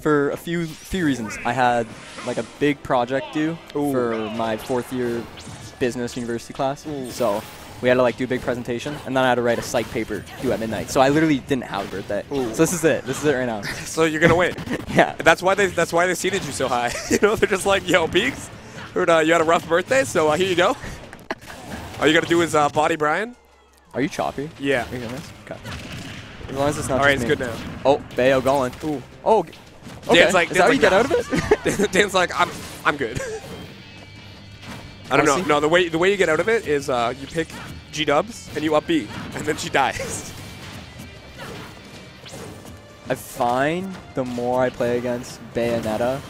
for a few reasons. I had like a big project due for my 4th year business university class. So we had to like do a big presentation, and then I had to write a psych paper due at midnight. So I literally didn't have a birthday. So this is it. This is it right now. So you're gonna win. Yeah. That's why they seated you so high. You know, they're just like, yo, Peaks, heard you had a rough birthday, so here you go. All you gotta do is body Brian. Are you choppy? Yeah. Are you doing this? Okay. As long as it's not. All right, it's good now. Oh, Bayo going. Ooh. Oh. Okay. Dan's like, is that how you get out of it? Dan's like, I'm good. I don't know. No, the way you get out of it is you pick G Dubs and you up B, and then she dies. I find the more I play against Bayonetta,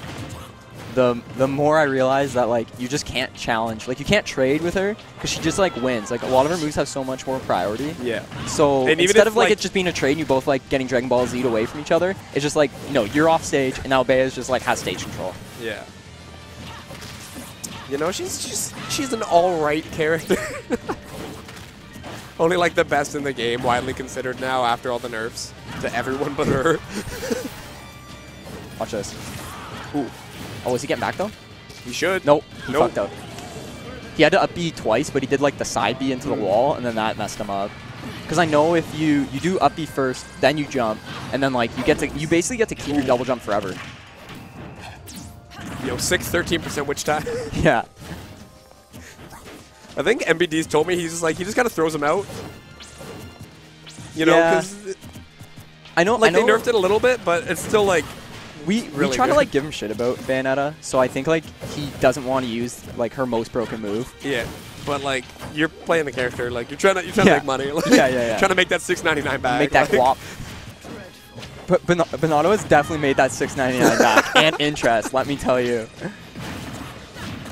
the more I realize that like you just can't challenge, like you can't trade with her because she just like wins. Like a lot of her moves have so much more priority. Yeah. So and instead of like it just being a trade, and you both like getting Dragon Ball Z'd away from each other, it's just like no, you're off stage, and now Bayo's just like has stage control. Yeah. You know, she's an all-right character. Only like the best in the game, widely considered now after all the nerfs to everyone but her. Watch this. Ooh. Oh, is he getting back though? He should. Nope. He fucked up. He had to up B twice, but he did like the side B into the wall, and then that messed him up. Because I know if you do up B first, then you jump, and then like you basically get to keep your double jump forever. Yo, 6 13% witch time. Yeah. I think MBD's told me he's just like, he just kind of throws them out. You know, because I know, like, I know they nerfed it a little bit, but it's still like we try to like give him shit about Bayonetta, so I think like he doesn't want to use like her most broken move. Yeah, but like you're playing the character, like you're trying to make money. Like, yeah. Trying to make that $6.99 back. Make that guap. But Bonato has definitely made that $6.99 back and interest. Let me tell you.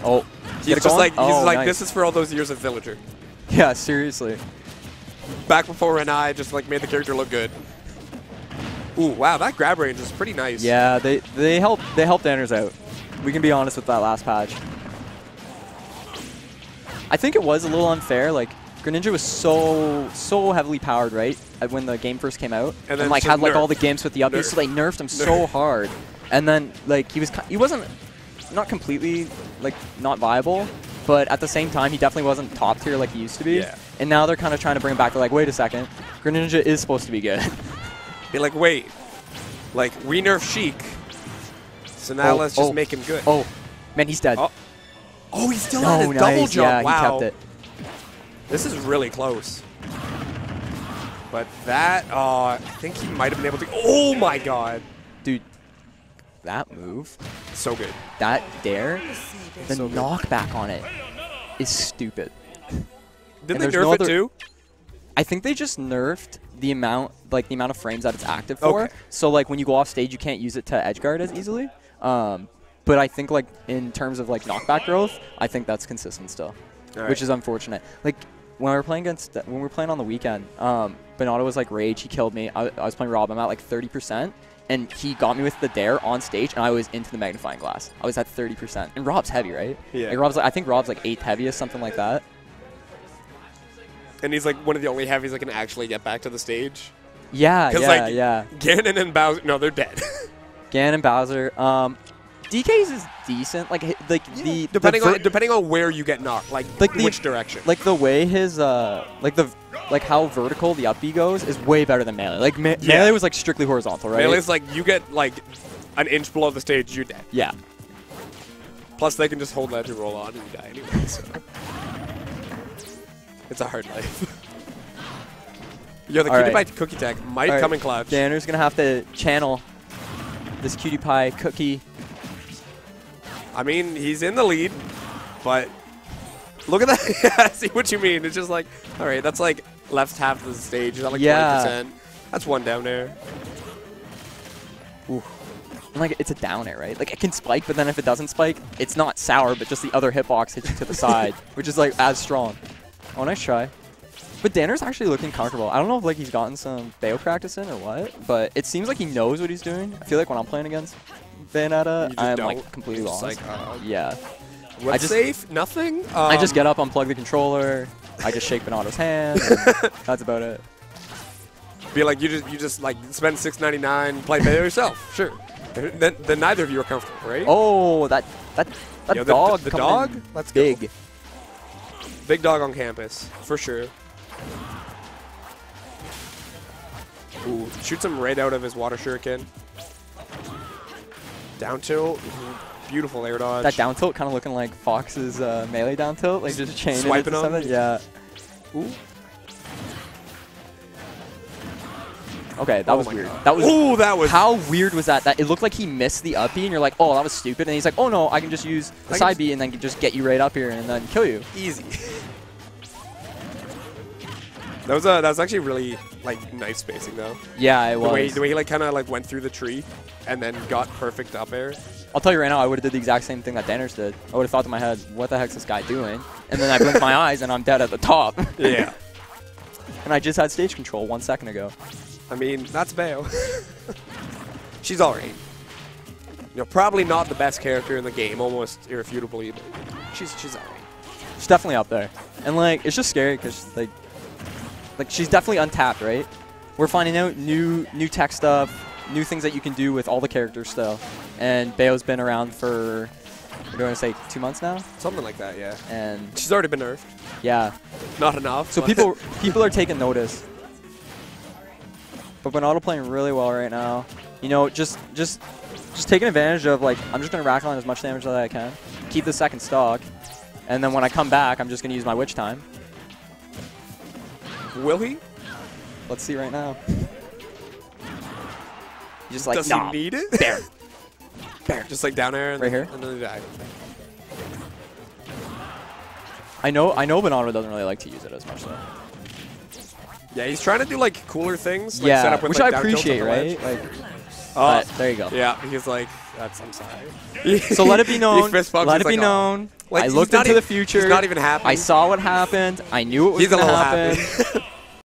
Oh, he's just like, he's like, this is for all those years of Villager. Yeah, seriously. Back before Renai just like made the character look good. Ooh, wow, that grab range is pretty nice. Yeah, they helped Danners out. We can be honest with that last patch. I think it was a little unfair, like. Greninja was so heavily powered, right? When the game first came out, and like had like all the games with the updates, so they nerfed him so hard. And then like he wasn't completely like not viable, but at the same time he definitely wasn't top tier like he used to be. Yeah. And now they're kind of trying to bring him back. They're like, wait a second, Greninja is supposed to be good. Be like, wait, like we nerfed Sheik, so now let's just make him good. Oh, man, he's dead. Oh, he's still had his double jump. Yeah, wow. He kept it. This is really close. But that, I think he might have been able to. Oh my god. Dude, that move. So good. That dare, the knockback on it is stupid. Didn't they nerf it too? I think they just nerfed the amount, like the amount of frames that it's active for. Okay. So like when you go off stage, you can't use it to edgeguard as easily. But I think like in terms of like knockback growth, I think that's consistent still, which is unfortunate. Like, when we were playing against, when we were playing on the weekend, Bonato was like rage. He killed me. I was playing Rob. I'm at like 30%, and he got me with the dare on stage, and I was into the magnifying glass. I was at 30%, and Rob's heavy, right? Yeah. Like Rob's, like, I think Rob's like 8th heaviest, something like that. And he's like one of the only heavies that can actually get back to the stage. Yeah, yeah, like, yeah. Ganon and Bowser, no, they're dead. Ganon and Bowser. DK's is decent, like the depending on where you get knocked, like which direction. Like the way his like how vertical the up B goes is way better than Melee. Like Melee was like strictly horizontal, right? Melee's like you get like an inch below the stage, you're dead. Yeah. Plus they can just hold that to roll on and you die anyway. So. It's a hard life. Yo, the cutie pie cookie tech might come in clutch. Danner's gonna have to channel this cutie pie cookie. I mean, he's in the lead, but look at that. I see what you mean. It's just like, all right, that's like left half of the stage. Is that like 20%? That's one down air. Ooh. And like, it's a down air, right? Like, it can spike, but then if it doesn't spike, it's not sour, but just the other hitbox hits you to the side, which is like as strong. Oh, nice try. But Danner's actually looking comfortable. I don't know if like he's gotten some Bayo practice in or what, but it seems like he knows what he's doing. I feel like when I'm playing against Bayonetta, I'm like completely lost. Like, yeah. What's safe? Nothing? I just get up, unplug the controller, I just shake Bonato's hand. That's about it. Be like, you just like spend $6.99, play Bayo yourself. Sure. Then neither of you are comfortable, right? Oh, that dog. The dog? Let's go. Big. Big dog on campus, for sure. Ooh, shoots him right out of his water shuriken. Down tilt. Beautiful air dodge. That down tilt kind of looking like Fox's melee down tilt. Like just chaining swiping it to something. Yeah. Ooh. Okay, that was weird. God. That was. Ooh, that was. How weird was that? It looked like he missed the up B, and you're like, oh, that was stupid. And he's like, oh no, I can just use the side B, and then just get you right up here, and then kill you. Easy. That was actually really like nice spacing though. Yeah, it was. The way he like kind of like went through the tree, and then got perfect up air. I'll tell you right now, I would have did the exact same thing that Danners did. I would have thought to my head, what the heck's this guy doing? And then I blinked my eyes, and I'm dead at the top. Yeah. And I just had stage control 1 second ago. I mean, that's Bayo. She's alright. You know, probably not the best character in the game, almost irrefutably. But she's alright. She's definitely up there, and like it's just scary because like she's definitely untapped, right? We're finding out new tech stuff, new things that you can do with all the characters still. And Bayo's been around for what do I want to say, 2 months now? Something like that, yeah. And she's already been nerfed. Yeah. Not enough. So people are taking notice. But Bonotto playing really well right now. You know, just taking advantage of, like, I'm just going to rack on as much damage as I can. Keep the second stock. And then when I come back, I'm just going to use my Witch Time. Will he? Let's see right now. Just like, does he need it? There. There. Just like down air. And right here? And then die. I know Bonotto doesn't really like to use it as much, though. Yeah, he's trying to do like cooler things. Like, yeah, set up with, which like, I appreciate, right? Like, there you go. Yeah, he's like, that's. I'm sorry. So let it be known. Let it be known. Like, I looked into the future. He's not even happy. I saw what happened. I knew it was going to happen.